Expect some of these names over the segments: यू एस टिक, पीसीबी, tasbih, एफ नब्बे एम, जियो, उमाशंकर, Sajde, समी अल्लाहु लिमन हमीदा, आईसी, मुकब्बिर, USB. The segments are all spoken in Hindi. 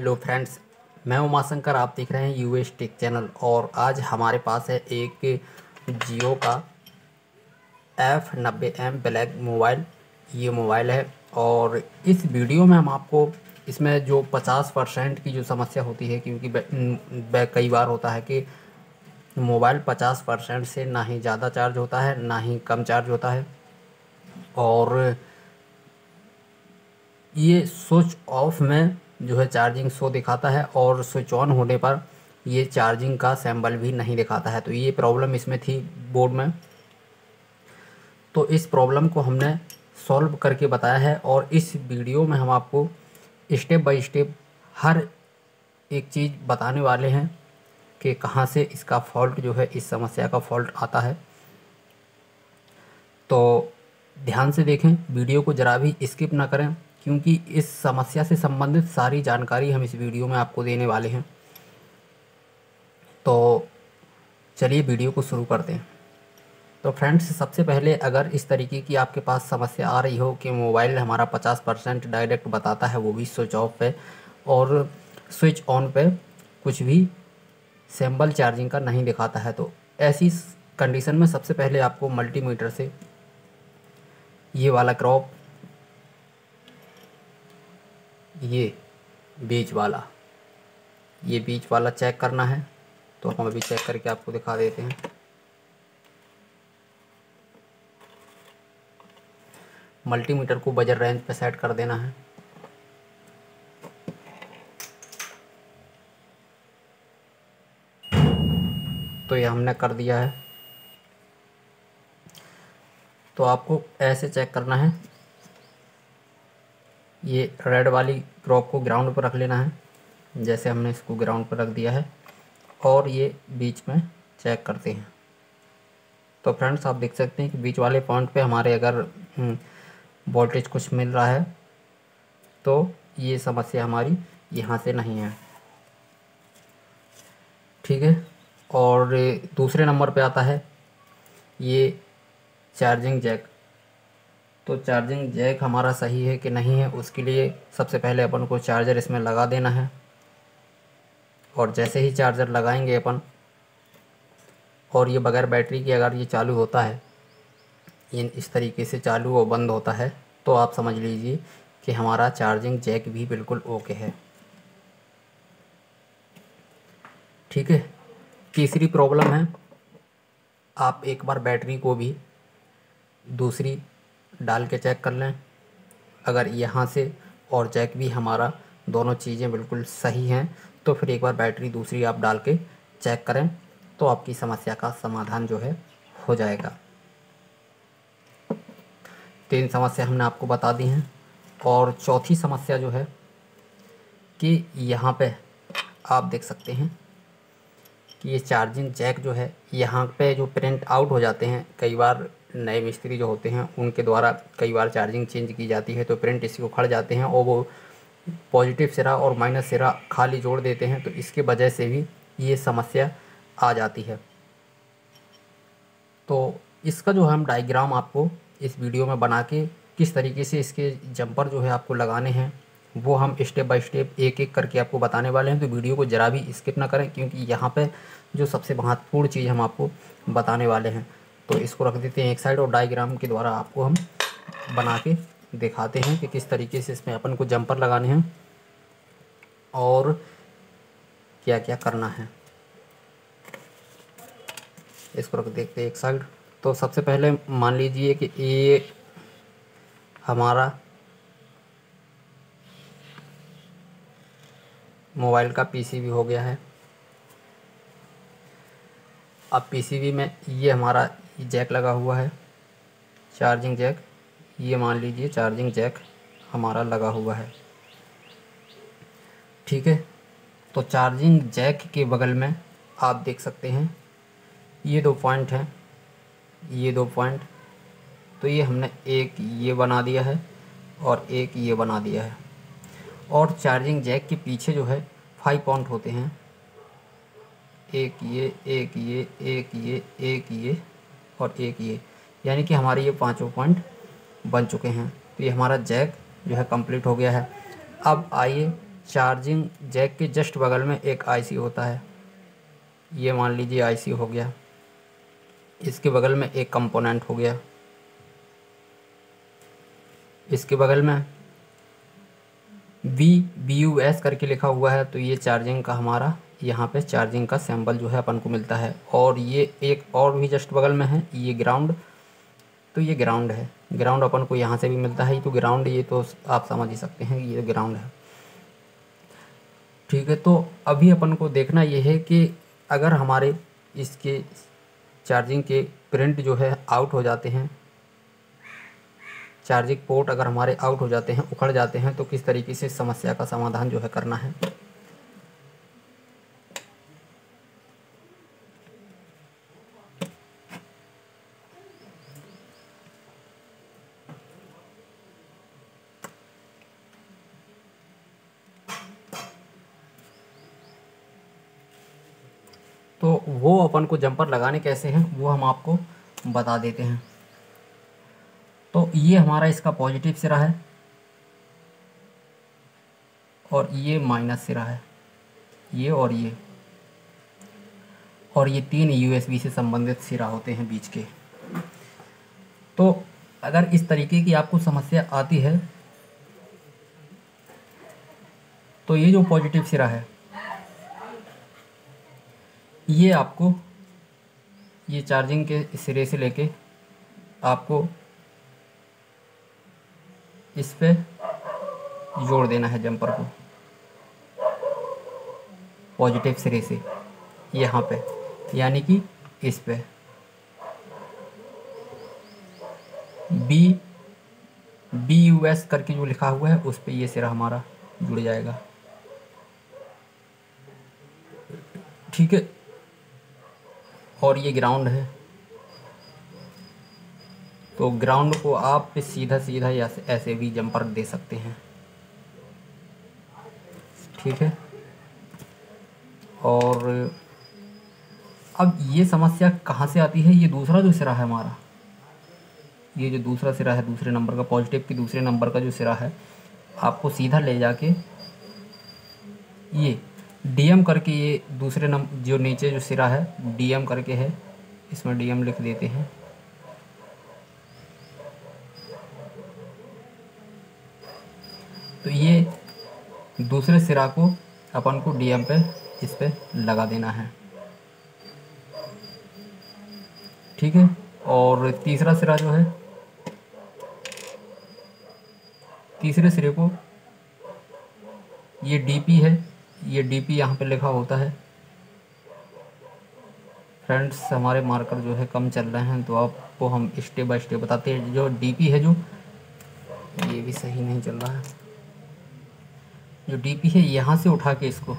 हेलो फ्रेंड्स, मैं उमाशंकर, आप देख रहे हैं यू एस टिक चैनल। और आज हमारे पास है एक जियो का F90M ब्लैक मोबाइल। ये मोबाइल है और इस वीडियो में हम आपको इसमें जो 50% की जो समस्या होती है, क्योंकि कई बार होता है कि मोबाइल 50% से ना ही ज़्यादा चार्ज होता है ना ही कम चार्ज होता है और ये स्विच ऑफ में जो है चार्जिंग शो दिखाता है और स्विच ऑन होने पर ये चार्जिंग का सिंबल भी नहीं दिखाता है। तो ये प्रॉब्लम इसमें थी बोर्ड में, तो इस प्रॉब्लम को हमने सॉल्व करके बताया है। और इस वीडियो में हम आपको स्टेप बाय स्टेप हर एक चीज़ बताने वाले हैं कि कहाँ से इसका फॉल्ट जो है, इस समस्या का फॉल्ट आता है। तो ध्यान से देखें, वीडियो को ज़रा भी स्किप ना करें, क्योंकि इस समस्या से संबंधित सारी जानकारी हम इस वीडियो में आपको देने वाले हैं। तो चलिए वीडियो को शुरू करते हैं। तो फ्रेंड्स, सबसे पहले अगर इस तरीके की आपके पास समस्या आ रही हो कि मोबाइल हमारा 50% डायरेक्ट बताता है, वो भी स्विच ऑफ पे, और स्विच ऑन पे कुछ भी सिंबल चार्जिंग का नहीं दिखाता है, तो ऐसी कंडीशन में सबसे पहले आपको मल्टीमीटर से ये वाला क्रॉप, ये बीच वाला, चेक करना है। तो हम अभी चेक करके आपको दिखा देते हैं। मल्टीमीटर को बजर रेंज पे सेट कर देना है। तो ये हमने कर दिया है। तो आपको ऐसे चेक करना है, ये रेड वाली क्रॉप को ग्राउंड पर रख लेना है, जैसे हमने इसको ग्राउंड पर रख दिया है, और ये बीच में चेक करते हैं। तो फ्रेंड्स, आप देख सकते हैं कि बीच वाले पॉइंट पे हमारे अगर वोल्टेज कुछ मिल रहा है तो ये समस्या हमारी यहाँ से नहीं है, ठीक है। और दूसरे नंबर पे आता है ये चार्जिंग जैक। तो चार्जिंग जैक हमारा सही है कि नहीं है, उसके लिए सबसे पहले अपन को चार्जर इसमें लगा देना है। और जैसे ही चार्जर लगाएंगे अपन, और ये बगैर बैटरी के अगर ये चालू होता है, ये इस तरीके से चालू और बंद होता है, तो आप समझ लीजिए कि हमारा चार्जिंग जैक भी बिल्कुल ओके है, ठीक है। तीसरी प्रॉब्लम है, आप एक बार बैटरी को भी दूसरी डाल के चेक कर लें। अगर यहाँ से और जैक भी हमारा दोनों चीज़ें बिल्कुल सही हैं, तो फिर एक बार बैटरी दूसरी आप डाल के चेक करें, तो आपकी समस्या का समाधान जो है हो जाएगा। 3 समस्या हमने आपको बता दी हैं। और चौथी समस्या जो है कि यहाँ पे आप देख सकते हैं कि ये चार्जिंग जैक जो है, यहाँ पे जो प्रिंट आउट हो जाते हैं, कई बार नए मिस्त्री जो होते हैं उनके द्वारा कई बार चार्जिंग चेंज की जाती है, तो प्रिंट इसी को उखड़ जाते हैं और वो पॉजिटिव सिरा और माइनस सिरा खाली जोड़ देते हैं, तो इसके वजह से भी ये समस्या आ जाती है। तो इसका जो हम डायग्राम आपको इस वीडियो में बना के किस तरीके से इसके जंपर जो है आपको लगाने हैं, वो हम स्टेप बाय स्टेप एक एक करके आपको बताने वाले हैं। तो वीडियो को ज़रा भी स्किप ना करें, क्योंकि यहाँ पर जो सबसे महत्वपूर्ण चीज़ हम आपको बताने वाले हैं। तो इसको रख देते हैं एक साइड, और डायग्राम के द्वारा आपको हम बना के दिखाते हैं कि किस तरीके से इसमें अपन को जंपर लगाने हैं और क्या क्या करना है। इसको रख देते हैं एक साइड। तो सबसे पहले मान लीजिए कि ये हमारा मोबाइल का पीसीबी हो गया है। अब पीसीबी में ये हमारा जैक लगा हुआ है, चार्जिंग जैक, ये मान लीजिए चार्जिंग जैक हमारा लगा हुआ है, ठीक है। तो चार्जिंग जैक के बगल में आप देख सकते हैं ये 2 पॉइंट हैं, ये 2 पॉइंट। तो ये हमने एक ये बना दिया है और एक ये बना दिया है। और चार्जिंग जैक के पीछे जो है 5 पॉइंट होते हैं, एक ये, एक ये, एक ये, एक ये और एक ये, यानी कि हमारे ये 5 पॉइंट बन चुके हैं। तो ये हमारा जैक जो है कंप्लीट हो गया है। अब आइए चार्जिंग जैक के जस्ट बगल में एक आईसी होता है, ये मान लीजिए आईसी हो गया, इसके बगल में एक कंपोनेंट हो गया, इसके बगल में BUS करके लिखा हुआ है, तो ये चार्जिंग का हमारा यहाँ पे चार्जिंग का सैम्बल जो है अपन को मिलता है। और ये एक और भी जस्ट बगल में है, ये ग्राउंड, तो ये ग्राउंड है, ग्राउंड अपन को यहाँ से भी मिलता है, तो ग्राउंड ये तो आप समझ ही सकते हैं ये ग्राउंड है, ठीक है। तो अभी अपन को देखना ये है कि अगर हमारे इसके चार्जिंग के प्रिंट जो है आउट हो जाते हैं, चार्जिंग पोर्ट अगर हमारे आउट हो जाते हैं, उखड़ जाते हैं, तो किस तरीके से समस्या का समाधान जो है करना है। तो वो अपन को जंपर लगाने कैसे हैं वो हम आपको बता देते हैं। तो ये हमारा इसका पॉजिटिव सिरा है और ये माइनस सिरा है, ये और ये, और ये तीन USB से संबंधित सिरा होते हैं बीच के। तो अगर इस तरीके की आपको समस्या आती है तो ये जो पॉजिटिव सिरा है ये आपको ये चार्जिंग के सिरे से लेके आपको इस पे जोड़ देना है जंपर को, पॉजिटिव सिरे से यहाँ पे, यानी कि इस पे BUS करके जो लिखा हुआ है उस पे ये सिरा हमारा जुड़ जाएगा, ठीक है। और ये ग्राउंड है, तो ग्राउंड को आप सीधा सीधा या ऐसे भी जंपर दे सकते हैं, ठीक है। और अब ये समस्या कहाँ से आती है, ये दूसरा जो सिरा है हमारा, ये जो दूसरा सिरा है दूसरे नंबर का, पॉजिटिव के दूसरे नंबर का जो सिरा है, आपको सीधा ले जाके ये DM करके, ये दूसरे नंबर जो नीचे जो सिरा है DM करके है, इसमें DM लिख देते हैं, तो ये दूसरे सिरा को अपन को DM पे इस पे लगा देना है, ठीक है। और तीसरा सिरा जो है, तीसरे सिरे को ये DP है, ये DP यहाँ पे लिखा होता है। फ्रेंड्स हमारे मार्कर जो है कम चल रहे हैं तो आपको हम स्टेप बाय स्टेप बताते हैं। जो DP है, जो ये भी सही नहीं चल रहा है, जो DP है यहाँ से उठा के इसको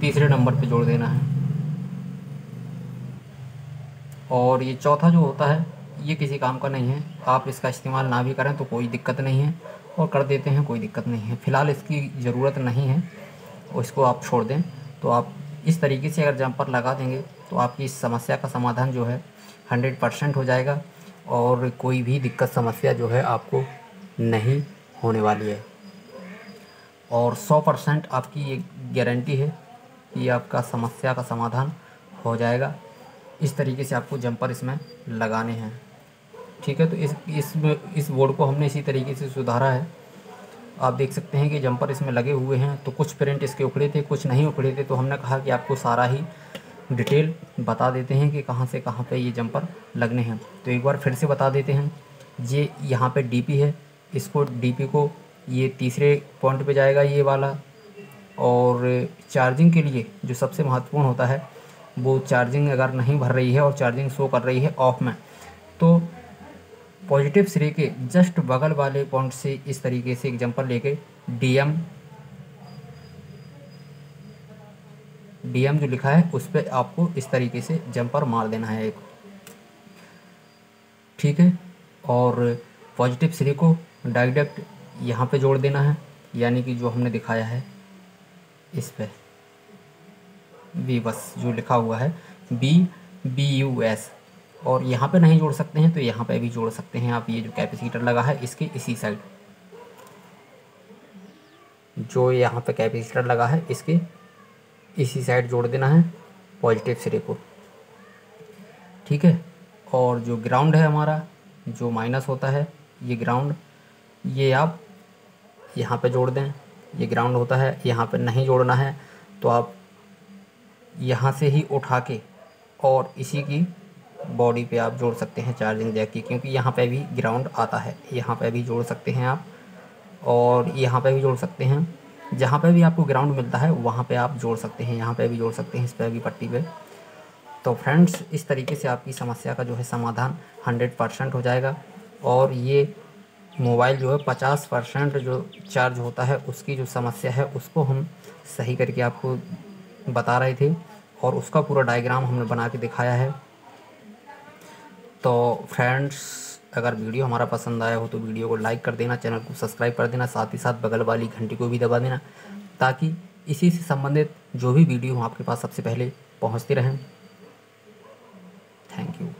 तीसरे नंबर पे जोड़ देना है। और ये चौथा जो होता है ये किसी काम का नहीं है, आप इसका इस्तेमाल ना भी करें तो कोई दिक्कत नहीं है, और कर देते हैं कोई दिक्कत नहीं है, फ़िलहाल इसकी ज़रूरत नहीं है, इसको आप छोड़ दें। तो आप इस तरीके से अगर जंपर लगा देंगे तो आपकी इस समस्या का समाधान जो है 100% हो जाएगा, और कोई भी दिक्कत समस्या जो है आपको नहीं होने वाली है। और 100% आपकी ये गारंटी है कि आपका समस्या का समाधान हो जाएगा। इस तरीके से आपको जंपर इसमें लगाने हैं, ठीक है। तो इस बोर्ड को हमने इसी तरीके से सुधारा है। आप देख सकते हैं कि जंपर इसमें लगे हुए हैं, तो कुछ प्रिंट इसके उखड़े थे, कुछ नहीं उखड़े थे, तो हमने कहा कि आपको सारा ही डिटेल बता देते हैं कि कहां से कहां पे ये जंपर लगने हैं। तो एक बार फिर से बता देते हैं, ये यहाँ पे DP है, इसको DP को ये तीसरे पॉइंट पर जाएगा ये वाला। और चार्जिंग के लिए जो सबसे महत्वपूर्ण होता है वो चार्जिंग अगर नहीं भर रही है और चार्जिंग शो कर रही है ऑफ में, तो पॉजिटिव सिरे के जस्ट बगल वाले पॉइंट से इस तरीके से एक जंपर लेके DM जो लिखा है उस पर आपको इस तरीके से जंपर मार देना है एक, ठीक है। और पॉजिटिव सिरे को डायरेक्ट यहाँ पे जोड़ देना है, यानी कि जो हमने दिखाया है इस पर भी, बस जो लिखा हुआ है BUS, और यहाँ पे नहीं जोड़ सकते हैं तो यहाँ पे भी जोड़ सकते हैं आप। ये जो कैपेसिटर लगा है इसके इसी साइड जो यहाँ पे कैपेसिटर लगा है इसकी इसी साइड जोड़ देना है पॉजिटिव सिरे को, ठीक है। और जो ग्राउंड है हमारा जो माइनस होता है ये ग्राउंड, ये आप यहाँ पे जोड़ दें, ये ग्राउंड होता है। यहाँ पे नहीं जोड़ना है तो आप यहाँ से ही उठा के और इसी की बॉडी पे आप जोड़ सकते हैं चार्जिंग जैक की, क्योंकि यहाँ पे भी ग्राउंड आता है, यहाँ पे भी जोड़ सकते हैं आप और यहाँ पे भी जोड़ सकते हैं। जहाँ पे भी आपको ग्राउंड मिलता है वहाँ पे आप जोड़ सकते हैं, यहाँ पे भी जोड़ सकते हैं, इस पर भी पट्टी पे। तो फ्रेंड्स इस तरीके से आपकी समस्या का जो है समाधान 100% हो जाएगा। और ये मोबाइल जो है 50% जो चार्ज होता है उसकी जो समस्या है उसको हम सही करके आपको बता रहे थे और उसका पूरा डायग्राम हमने बना के दिखाया है। तो फ्रेंड्स अगर वीडियो हमारा पसंद आया हो तो वीडियो को लाइक कर देना, चैनल को सब्सक्राइब कर देना, साथ ही साथ बगल वाली घंटी को भी दबा देना ताकि इसी से संबंधित जो भी वीडियो हो आपके पास सबसे पहले पहुँचते रहें। Thank you.